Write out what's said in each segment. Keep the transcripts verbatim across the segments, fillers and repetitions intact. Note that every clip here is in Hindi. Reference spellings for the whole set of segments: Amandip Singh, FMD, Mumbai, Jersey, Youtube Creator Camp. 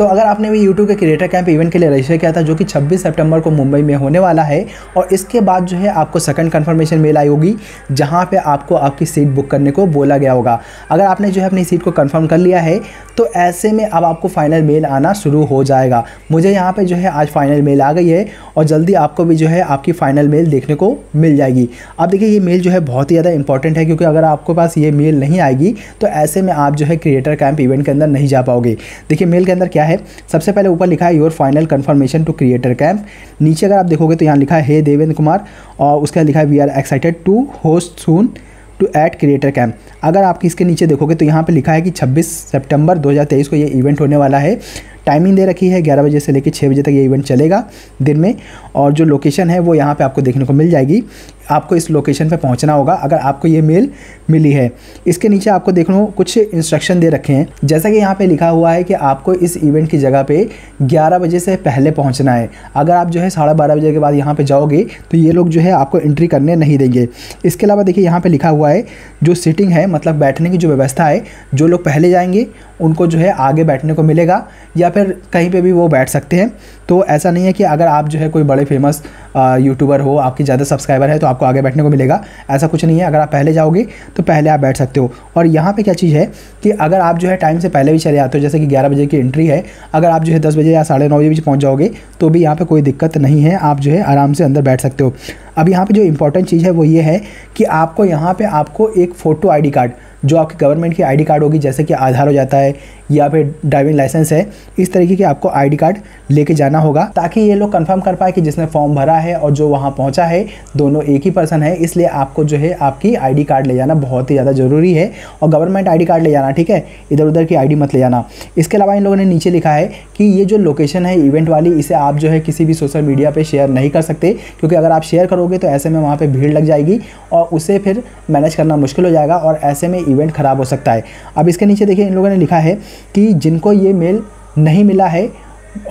तो अगर आपने भी यूट्यूब के क्रिएटर कैंप इवेंट के लिए रजिस्टर किया था जो कि छब्बीस सितंबर को मुंबई में होने वाला है, और इसके बाद जो है आपको सेकंड कंफर्मेशन मेल आई होगी जहाँ पे आपको आपकी सीट बुक करने को बोला गया होगा। अगर आपने जो है अपनी सीट को कंफर्म कर लिया है तो ऐसे में अब आपको फाइनल मेल आना शुरू हो जाएगा। मुझे यहाँ पर जो है आज फाइनल मेल आ गई है और जल्दी आपको भी जो है आपकी फाइनल मेल देखने को मिल जाएगी। अब देखिए ये मेल जो है बहुत ही ज़्यादा इंपॉर्टेंट है, क्योंकि अगर आपके पास ये मेल नहीं आएगी तो ऐसे में आप जो है क्रिएटर कैंप इवेंट के अंदर नहीं जा पाओगे। देखिए मेल के अंदर क्या है, सबसे पहले ऊपर लिखा है your final confirmation to creator camp. नीचे अगर आप देखोगे तो यहाँ लिखा है हे देवेंद्र कुमार, और उसका लिखा है we are excited to host soon to at creator camp. अगर आप इसके नीचे देखोगे तो यहाँ पे लिखा है कि छब्बीस सितंबर दो हज़ार तेईस को ये इवेंट होने वाला है। टाइमिंग दे रखी है ग्यारह बजे से लेकर छः बजे तक ये इवेंट चलेगा दिन में, और जो लोकेशन है वो यहाँ पे आपको देखने को मिल जाएगी। आपको इस लोकेशन पे पहुँचना होगा अगर आपको ये मेल मिली है। इसके नीचे आपको देखो कुछ इंस्ट्रक्शन दे रखे हैं, जैसा कि यहाँ पे लिखा हुआ है कि आपको इस इवेंट की जगह पे ग्यारह बजे से पहले पहुँचना है। अगर आप जो है साढ़े बारह बजे के बाद यहाँ पर जाओगे तो ये लोग जो है आपको एंट्री करने नहीं देंगे। इसके अलावा देखिए यहाँ पर लिखा हुआ है जो सीटिंग है, मतलब बैठने की जो व्यवस्था है, जो लोग पहले जाएंगे उनको जो है आगे बैठने को मिलेगा या फिर कहीं पे भी वो बैठ सकते हैं। तो ऐसा नहीं है कि अगर आप जो है कोई बड़े फेमस यूट्यूबर हो, आपके ज़्यादा सब्सक्राइबर है तो आपको आगे बैठने को मिलेगा, ऐसा कुछ नहीं है। अगर आप पहले जाओगे तो पहले आप बैठ सकते हो। और यहाँ पे क्या चीज़ है कि अगर आप जो है टाइम से पहले भी चले आते हो, जैसे कि ग्यारह बजे की एंट्री है, अगर आप जो है दस बजे या साढ़े नौ बजे पहुँच जाओगे तो भी यहाँ पर कोई दिक्कत नहीं है, आप जो है आराम से अंदर बैठ सकते हो। अब यहाँ पर जो इंपॉर्टेंट चीज़ है वो ये है कि आपको यहाँ पर आपको एक फ़ोटो आई डी कार्ड, जो आपकी गवर्नमेंट की आईडी कार्ड होगी, जैसे कि आधार हो जाता है या फिर ड्राइविंग लाइसेंस है, इस तरीके की आपको आईडी कार्ड लेके जाना होगा ताकि ये लोग कंफर्म कर पाए कि जिसने फॉर्म भरा है और जो वहाँ पहुँचा है दोनों एक ही पर्सन है। इसलिए आपको जो है आपकी आईडी कार्ड ले जाना बहुत ही ज़्यादा ज़रूरी है, और गवर्नमेंट आईडी कार्ड ले जाना, ठीक है, इधर उधर की आईडी मत ले जाना। इसके अलावा इन लोगों ने नीचे लिखा है कि ये जो लोकेशन है इवेंट वाली, इसे आप जो है किसी भी सोशल मीडिया पर शेयर नहीं कर सकते, क्योंकि अगर आप शेयर करोगे तो ऐसे में वहाँ पर भीड़ लग जाएगी और उसे फिर मैनेज करना मुश्किल हो जाएगा और ऐसे में इवेंट ख़राब हो सकता है। अब इसके नीचे देखिए इन लोगों ने लिखा है कि जिनको ये मेल नहीं मिला है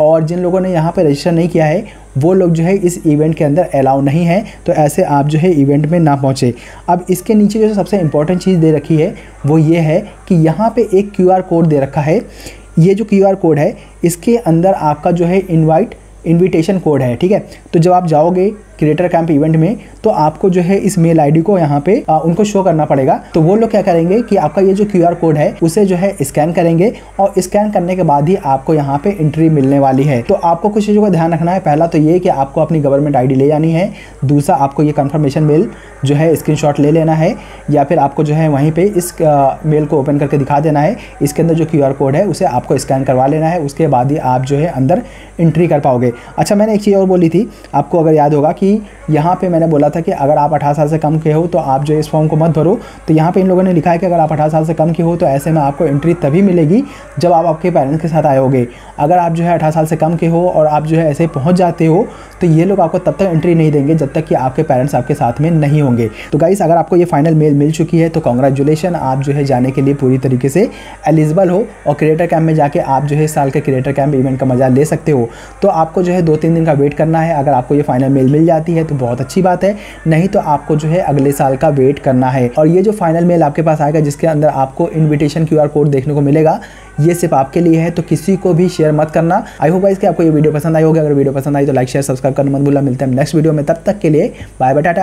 और जिन लोगों ने यहाँ पे रजिस्टर नहीं किया है वो लोग जो है इस इवेंट के अंदर अलाउ नहीं है, तो ऐसे आप जो है इवेंट में ना पहुँचे। अब इसके नीचे जो सबसे इम्पोर्टेंट चीज़ दे रखी है वो ये है कि यहाँ पे एक क्यू आर कोड दे रखा है। ये जो क्यू आर कोड है इसके अंदर आपका जो है इन्वाइट इन्विटेशन कोड है, ठीक है। तो जब आप जाओगे क्रिएटर कैंप इवेंट में तो आपको जो है इस मेल आईडी को यहाँ पे आ, उनको शो करना पड़ेगा। तो वो लोग क्या करेंगे कि आपका ये जो क्यूआर कोड है उसे जो है स्कैन करेंगे और स्कैन करने के बाद ही आपको यहाँ पे एंट्री मिलने वाली है। तो आपको कुछ चीज़ों का ध्यान रखना है, पहला तो ये कि आपको अपनी गवर्नमेंट आईडी ले जानी है, दूसरा आपको ये कन्फर्मेशन मेल जो है स्क्रीनशॉट ले लेना है या फिर आपको जो है वहीं पर इस आ, मेल को ओपन करके दिखा देना है। इसके अंदर जो क्यूआर कोड है उसे आपको स्कैन करवा लेना है, उसके बाद ही आप जो है अंदर एंट्री कर पाओगे। अच्छा, मैंने एक चीज़ और बोली थी, आपको अगर याद होगा कि यहाँ पे मैंने बोला था कि अगर आप अठारह साल से कम के हो तो आप जो इस फॉर्म को मत भरो। तो यहाँ पे इन लोगों ने लिखा है कि अगर आप अठारह साल से कम के हो तो ऐसे में आपको एंट्री तभी मिलेगी जब आप आपके पेरेंट्स के साथ आए होगे। अगर आप जो है अठारह साल से कम के हो और आप जो है ऐसे पहुँच जाते हो तो ये लोग आपको तब तक एंट्री नहीं देंगे जब तक कि आपके पेरेंट्स आपके साथ में नहीं होंगे। तो गाइस, अगर आपको ये फाइनल मेल मिल चुकी है तो कॉन्ग्रेचुलेशन, आप जो है जाने के लिए पूरी तरीके से एलिजिबल हो और क्रिएटर कैंप में जाके आप जो है इस साल के क्रिएटर कैंप इवेंट का मजा ले सकते हो। तो आपको जो है दो तीन दिन का वेट करना है। अगर आपको ये फाइनल मेल मिल जाती है तो बहुत अच्छी बात है, नहीं तो आपको जो है अगले साल का वेट करना है। और ये जो फाइनल मेल आपके पास आएगा जिसके अंदर आपको इनविटेशन क्यूआर कोड देखने को मिलेगा, ये सिर्फ आपके लिए है, तो किसी को भी शेयर मत करना। आई होप गाइस कि आपको ये वीडियो पसंद आई होगी। अगर वीडियो पसंद आई तो लाइक शेयर सब्सक्राइब करना मत भूलना। मिलते हैं नेक्स्ट वीडियो में, तब तक के लिए बाय बाय टाटा।